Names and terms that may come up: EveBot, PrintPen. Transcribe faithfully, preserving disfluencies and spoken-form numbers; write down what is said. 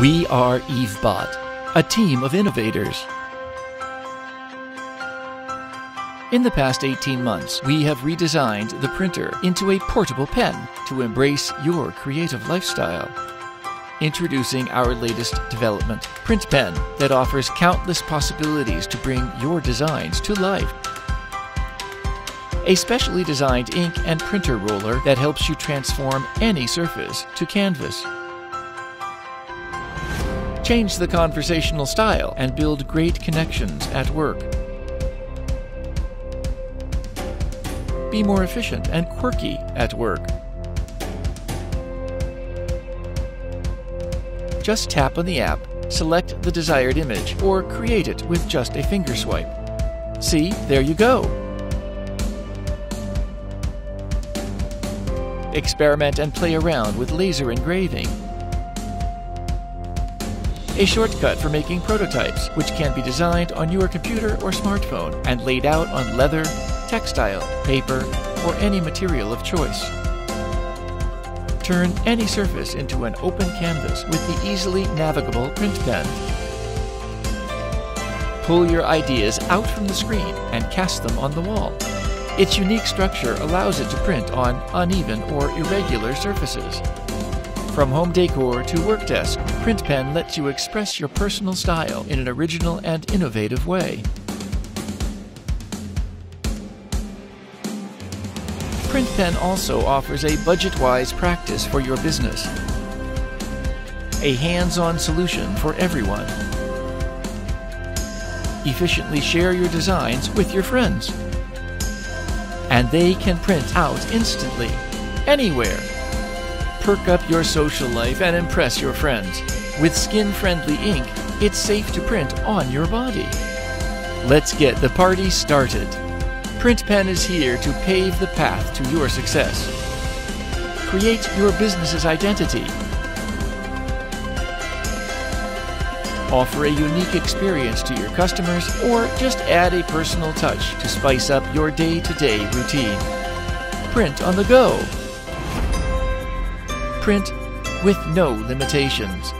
We are EveBot, a team of innovators. In the past eighteen months, we have redesigned the printer into a portable pen to embrace your creative lifestyle. Introducing our latest development, PrintPen, that offers countless possibilities to bring your designs to life. A specially designed ink and printer roller that helps you transform any surface to canvas. Change the conversational style and build great connections at work. Be more efficient and quirky at work. Just tap on the app, select the desired image, or create it with just a finger swipe. See, there you go! Experiment and play around with laser engraving. A shortcut for making prototypes, which can be designed on your computer or smartphone and laid out on leather, textile, paper, or any material of choice. Turn any surface into an open canvas with the easily navigable PrintPen. Pull your ideas out from the screen and cast them on the wall. Its unique structure allows it to print on uneven or irregular surfaces. From home decor to work desk, PrintPen lets you express your personal style in an original and innovative way. PrintPen also offers a budget-wise practice for your business. A hands-on solution for everyone. Efficiently share your designs with your friends. And they can print out instantly, anywhere. Perk up your social life and impress your friends. With skin-friendly ink, it's safe to print on your body. Let's get the party started. PrintPen is here to pave the path to your success. Create your business's identity. Offer a unique experience to your customers, or just add a personal touch to spice up your day-to-day routine. Print on the go. Print with no limitations.